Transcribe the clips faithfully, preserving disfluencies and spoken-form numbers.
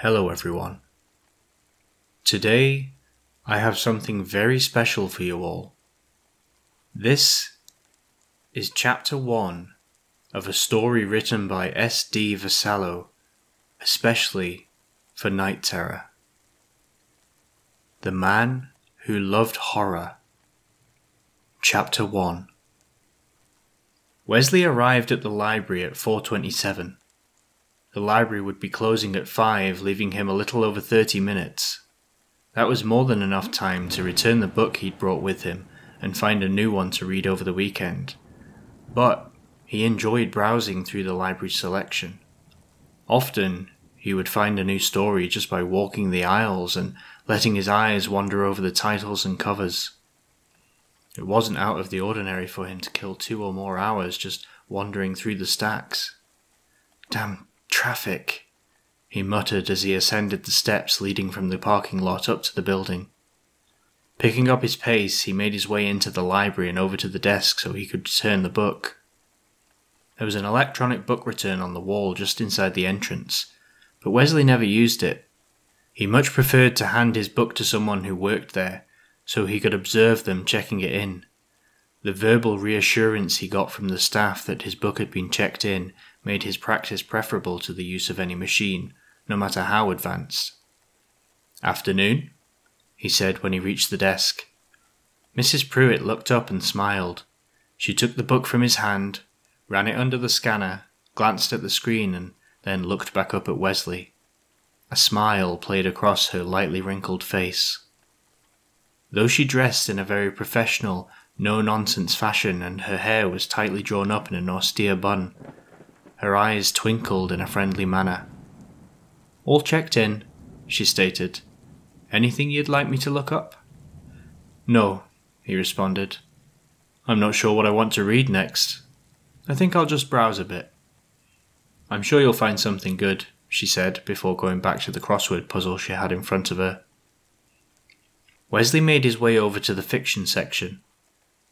Hello everyone. Today I have something very special for you all. This is chapter one of a story written by S D Vassallo, especially for Night Terror. The Man Who Loved Horror. Chapter one. Wesley arrived at the library at four twenty-seven. The library would be closing at five, leaving him a little over thirty minutes. That was more than enough time to return the book he'd brought with him and find a new one to read over the weekend. But he enjoyed browsing through the library selection. Often, he would find a new story just by walking the aisles and letting his eyes wander over the titles and covers. It wasn't out of the ordinary for him to kill two or more hours just wandering through the stacks. "Damn traffic," he muttered as he ascended the steps leading from the parking lot up to the building. Picking up his pace, he made his way into the library and over to the desk so he could return the book. There was an electronic book return on the wall just inside the entrance, but Wesley never used it. He much preferred to hand his book to someone who worked there, so he could observe them checking it in. The verbal reassurance he got from the staff that his book had been checked in made his practice preferable to the use of any machine, no matter how advanced. "Afternoon," he said when he reached the desk. Missus Pruitt looked up and smiled. She took the book from his hand, ran it under the scanner, glanced at the screen, and then looked back up at Wesley. A smile played across her lightly wrinkled face. Though she dressed in a very professional, no-nonsense fashion and her hair was tightly drawn up in an austere bun, her eyes twinkled in a friendly manner. "All checked in," she stated. "Anything you'd like me to look up?" "No," he responded. "I'm not sure what I want to read next. I think I'll just browse a bit." "I'm sure you'll find something good," she said before going back to the crossword puzzle she had in front of her. Wesley made his way over to the fiction section,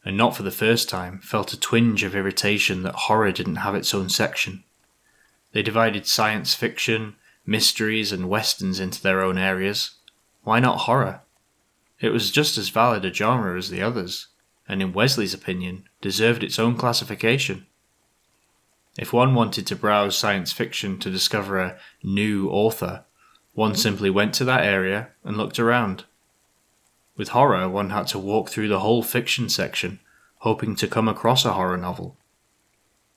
and not for the first time, felt a twinge of irritation that horror didn't have its own section. They divided science fiction, mysteries, and westerns into their own areas. Why not horror? It was just as valid a genre as the others, and in Wesley's opinion, deserved its own classification. If one wanted to browse science fiction to discover a new author, one simply went to that area and looked around. With horror, one had to walk through the whole fiction section, hoping to come across a horror novel.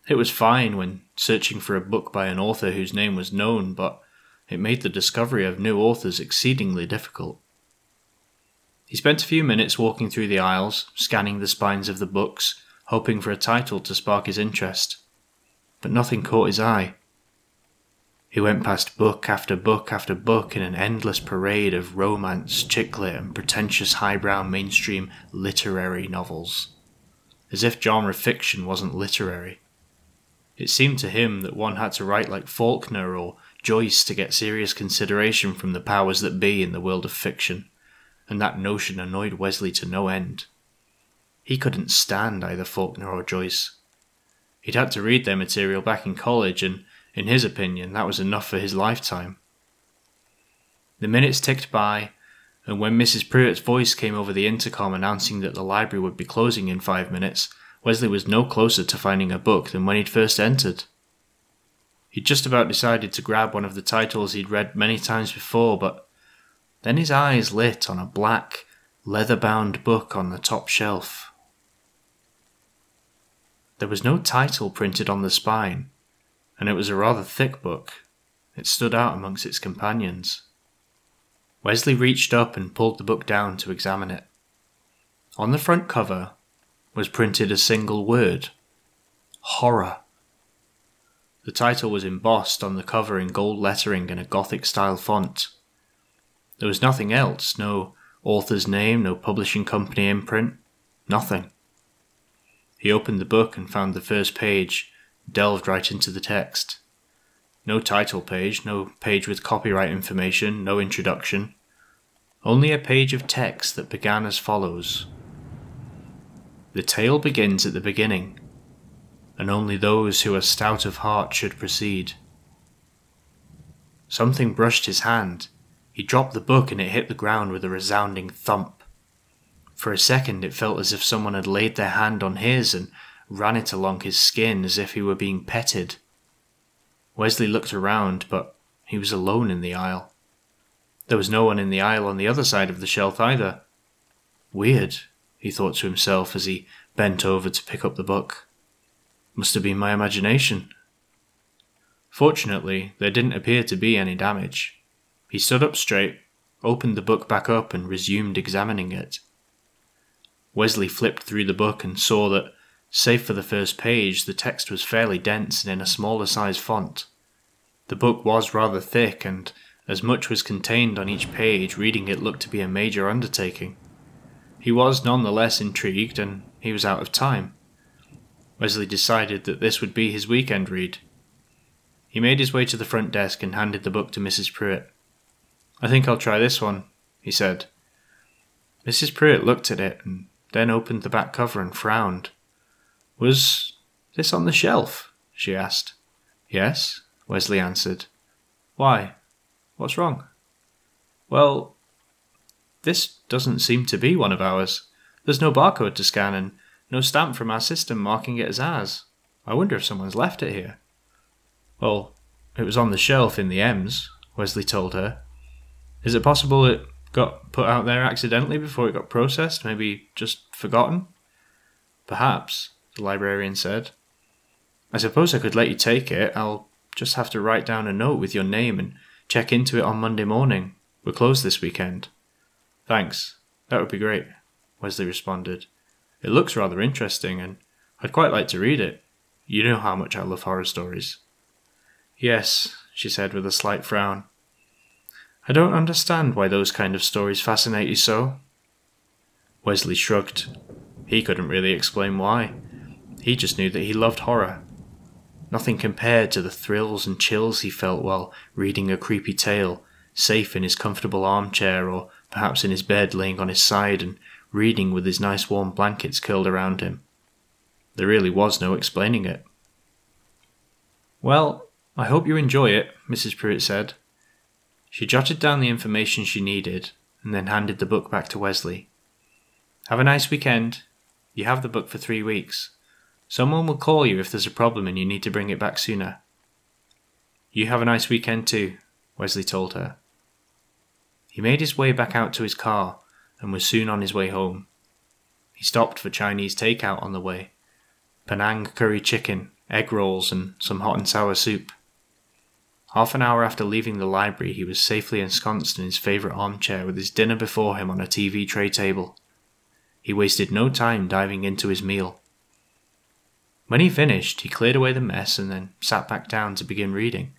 It was fine when searching for a book by an author whose name was known, but it made the discovery of new authors exceedingly difficult. He spent a few minutes walking through the aisles, scanning the spines of the books, hoping for a title to spark his interest. But nothing caught his eye. He went past book after book after book in an endless parade of romance, chick lit, and pretentious highbrow mainstream literary novels. As if genre fiction wasn't literary. It seemed to him that one had to write like Faulkner or Joyce to get serious consideration from the powers that be in the world of fiction, and that notion annoyed Wesley to no end. He couldn't stand either Faulkner or Joyce. He'd had to read their material back in college, and in his opinion, that was enough for his lifetime. The minutes ticked by, and when Missus Pruitt's voice came over the intercom announcing that the library would be closing in five minutes, Wesley was no closer to finding a book than when he'd first entered. He'd just about decided to grab one of the titles he'd read many times before, but then his eyes lit on a black, leather-bound book on the top shelf. There was no title printed on the spine, and it was a rather thick book. It stood out amongst its companions. Wesley reached up and pulled the book down to examine it. On the front cover was printed a single word: horror. The title was embossed on the cover in gold lettering in a Gothic-style font. There was nothing else, no author's name, no publishing company imprint, nothing. He opened the book and found the first page, delved right into the text. No title page, no page with copyright information, no introduction. Only a page of text that began as follows. The tale begins at the beginning, and only those who are stout of heart should proceed. Something brushed his hand. He dropped the book and it hit the ground with a resounding thump. For a second it felt as if someone had laid their hand on his and ran it along his skin as if he were being petted. Wesley looked around, but he was alone in the aisle. There was no one in the aisle on the other side of the shelf either. Weird, he thought to himself as he bent over to pick up the book. Must have been my imagination. Fortunately, there didn't appear to be any damage. He stood up straight, opened the book back up and resumed examining it. Wesley flipped through the book and saw that, save for the first page, the text was fairly dense and in a smaller size font. The book was rather thick, and as much was contained on each page, reading it looked to be a major undertaking. He was nonetheless intrigued, and he was out of time. Wesley decided that this would be his weekend read. He made his way to the front desk and handed the book to Missus Pruitt. "I think I'll try this one," he said. Missus Pruitt looked at it, and then opened the back cover and frowned. "Was this on the shelf?" she asked. "Yes," Wesley answered. "Why? What's wrong?" "Well, this doesn't seem to be one of ours. There's no barcode to scan and no stamp from our system marking it as ours. I wonder if someone's left it here." "Well, it was on the shelf in the M's," Wesley told her. "Is it possible it got put out there accidentally before it got processed? Maybe just forgotten?" "Perhaps," the librarian said. "I suppose I could let you take it. I'll just have to write down a note with your name and check into it on Monday morning. We're closed this weekend." "Thanks. That would be great," Wesley responded. "It looks rather interesting, and I'd quite like to read it. You know how much I love horror stories." "Yes," she said with a slight frown. "I don't understand why those kind of stories fascinate you so." Wesley shrugged. He couldn't really explain why. He just knew that he loved horror. Nothing compared to the thrills and chills he felt while reading a creepy tale, safe in his comfortable armchair or perhaps in his bed laying on his side and reading with his nice warm blankets curled around him. There really was no explaining it. "Well, I hope you enjoy it," Missus Pruitt said. She jotted down the information she needed and then handed the book back to Wesley. "Have a nice weekend. You have the book for three weeks. Someone will call you if there's a problem and you need to bring it back sooner." "You have a nice weekend too," Wesley told her. He made his way back out to his car and was soon on his way home. He stopped for Chinese takeout on the way. Penang curry chicken, egg rolls and some hot and sour soup. Half an hour after leaving the library, he was safely ensconced in his favourite armchair with his dinner before him on a T V tray table. He wasted no time diving into his meal. When he finished, he cleared away the mess and then sat back down to begin reading.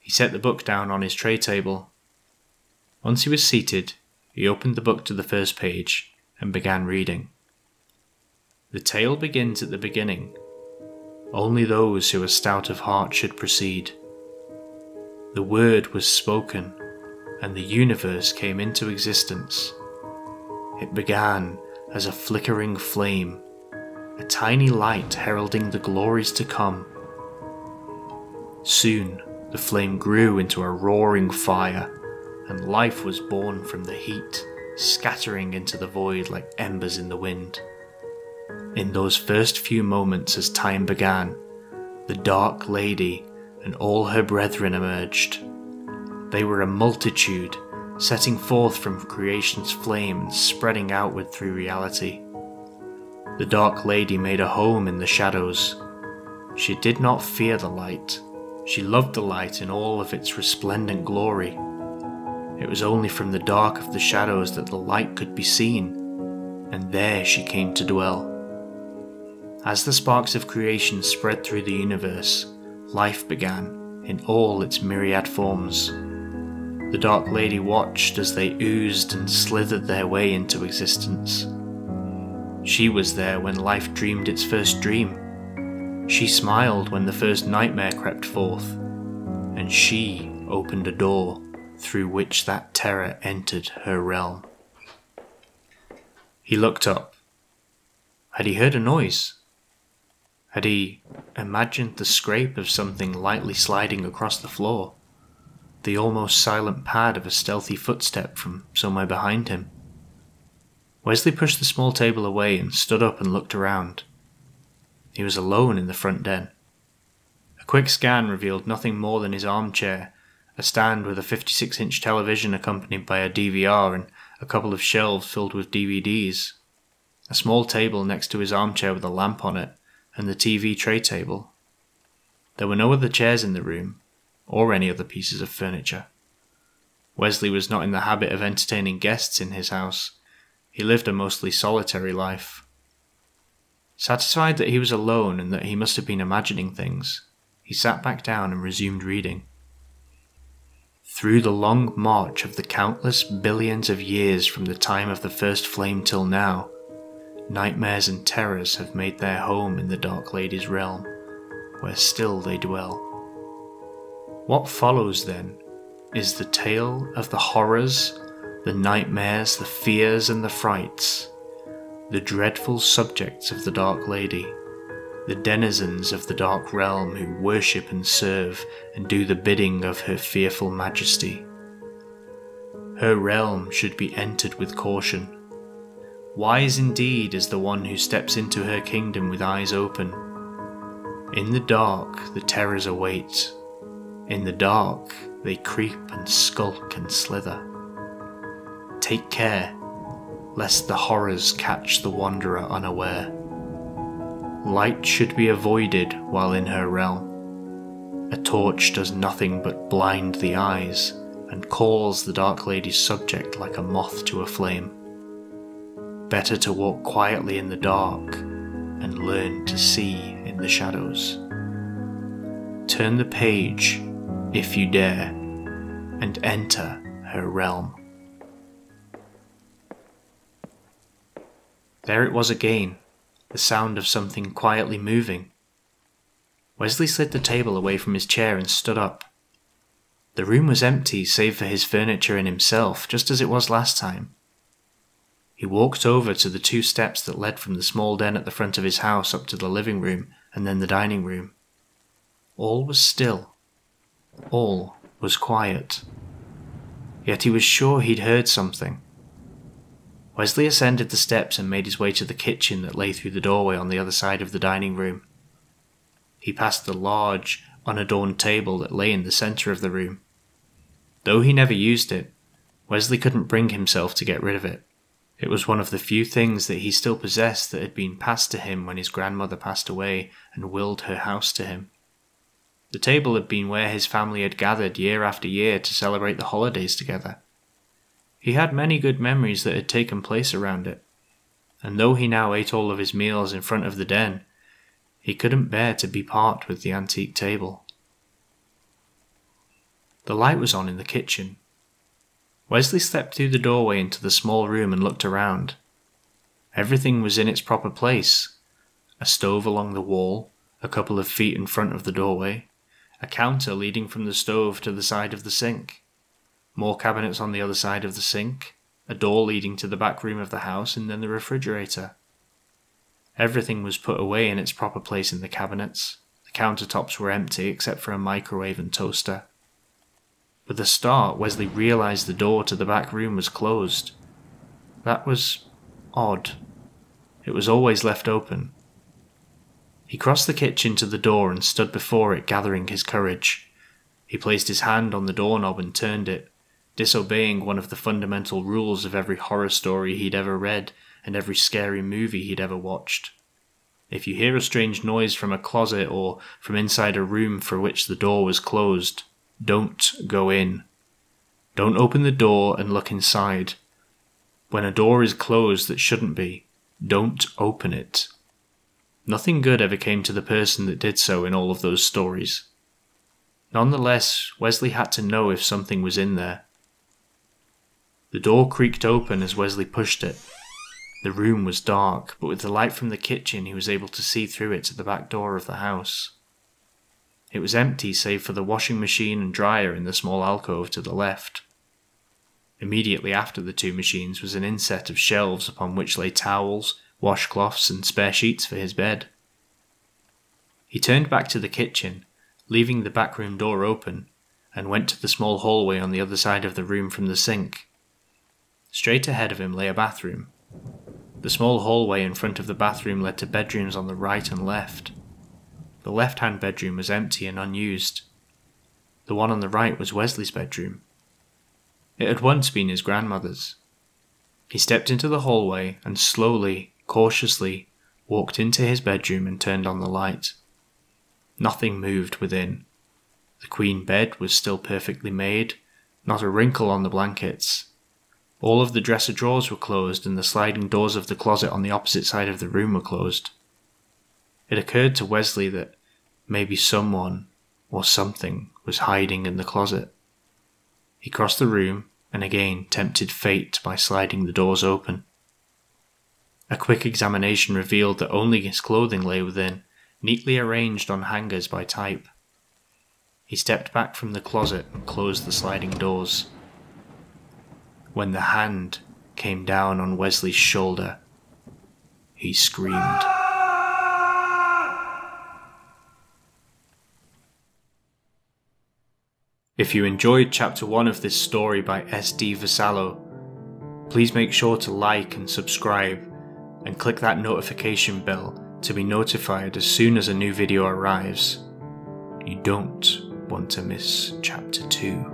He set the book down on his tray table. Once he was seated, he opened the book to the first page and began reading. "The tale begins at the beginning. Only those who are stout of heart should proceed. The word was spoken, and the universe came into existence. It began as a flickering flame, a tiny light heralding the glories to come. Soon, the flame grew into a roaring fire, and life was born from the heat, scattering into the void like embers in the wind. In those first few moments as time began, the Dark Lady and all her brethren emerged. They were a multitude, setting forth from creation's flame and spreading outward through reality. The Dark Lady made a home in the shadows. She did not fear the light. She loved the light in all of its resplendent glory. It was only from the dark of the shadows that the light could be seen, and there she came to dwell. As the sparks of creation spread through the universe, life began in all its myriad forms. The Dark Lady watched as they oozed and slithered their way into existence. She was there when life dreamed its first dream. She smiled when the first nightmare crept forth, and she opened a door through which that terror entered her realm." He looked up. Had he heard a noise? Had he imagined the scrape of something lightly sliding across the floor? The almost silent pad of a stealthy footstep from somewhere behind him? Wesley pushed the small table away and stood up and looked around. He was alone in the front den. A quick scan revealed nothing more than his armchair, a stand with a fifty-six inch television accompanied by a D V R and a couple of shelves filled with D V Ds, a small table next to his armchair with a lamp on it, and the T V tray table. There were no other chairs in the room, or any other pieces of furniture. Wesley was not in the habit of entertaining guests in his house. He lived a mostly solitary life. Satisfied that he was alone and that he must have been imagining things, he sat back down and resumed reading. Through the long march of the countless billions of years from the time of the first flame till now, nightmares and terrors have made their home in the Dark Lady's realm, where still they dwell. What follows, then, is the tale of the horrors, the nightmares, the fears and the frights, the dreadful subjects of the Dark Lady, the denizens of the Dark Realm who worship and serve and do the bidding of her fearful majesty. Her realm should be entered with caution. Wise indeed is the one who steps into her kingdom with eyes open. In the dark, the terrors await. In the dark, they creep and skulk and slither. Take care, lest the horrors catch the wanderer unaware. Light should be avoided while in her realm. A torch does nothing but blind the eyes and calls the Dark Lady's subject like a moth to a flame. Better to walk quietly in the dark and learn to see in the shadows. Turn the page, if you dare, and enter her realm. There it was again, the sound of something quietly moving. Wesley slid the table away from his chair and stood up. The room was empty save for his furniture and himself, just as it was last time. He walked over to the two steps that led from the small den at the front of his house up to the living room and then the dining room. All was still. All was quiet. Yet he was sure he'd heard something. Wesley ascended the steps and made his way to the kitchen that lay through the doorway on the other side of the dining room. He passed the large, unadorned table that lay in the centre of the room. Though he never used it, Wesley couldn't bring himself to get rid of it. It was one of the few things that he still possessed that had been passed to him when his grandmother passed away and willed her house to him. The table had been where his family had gathered year after year to celebrate the holidays together. He had many good memories that had taken place around it, and though he now ate all of his meals in front of the den, he couldn't bear to be part with the antique table. The light was on in the kitchen. Wesley stepped through the doorway into the small room and looked around. Everything was in its proper place. A stove along the wall, a couple of feet in front of the doorway, a counter leading from the stove to the side of the sink. More cabinets on the other side of the sink, a door leading to the back room of the house, and then the refrigerator. Everything was put away in its proper place in the cabinets. The countertops were empty except for a microwave and toaster. With a start, Wesley realised the door to the back room was closed. That was odd. It was always left open. He crossed the kitchen to the door and stood before it, gathering his courage. He placed his hand on the doorknob and turned it, disobeying one of the fundamental rules of every horror story he'd ever read and every scary movie he'd ever watched. If you hear a strange noise from a closet or from inside a room for which the door was closed, don't go in. Don't open the door and look inside. When a door is closed that shouldn't be, don't open it. Nothing good ever came to the person that did so in all of those stories. Nonetheless, Wesley had to know if something was in there. The door creaked open as Wesley pushed it. The room was dark, but with the light from the kitchen he was able to see through it to the back door of the house. It was empty save for the washing machine and dryer in the small alcove to the left. Immediately after the two machines was an inset of shelves upon which lay towels, washcloths and spare sheets for his bed. He turned back to the kitchen, leaving the back room door open, and went to the small hallway on the other side of the room from the sink. Straight ahead of him lay a bathroom. The small hallway in front of the bathroom led to bedrooms on the right and left. The left-hand bedroom was empty and unused. The one on the right was Wesley's bedroom. It had once been his grandmother's. He stepped into the hallway and slowly, cautiously, walked into his bedroom and turned on the light. Nothing moved within. The queen bed was still perfectly made, not a wrinkle on the blankets. All of the dresser drawers were closed and the sliding doors of the closet on the opposite side of the room were closed. It occurred to Wesley that maybe someone, or something, was hiding in the closet. He crossed the room and again tempted fate by sliding the doors open. A quick examination revealed that only his clothing lay within, neatly arranged on hangers by type. He stepped back from the closet and closed the sliding doors. When the hand came down on Wesley's shoulder, he screamed. If you enjoyed Chapter one of this story by S D Vassallo, please make sure to like and subscribe, and click that notification bell to be notified as soon as a new video arrives. You don't want to miss Chapter two.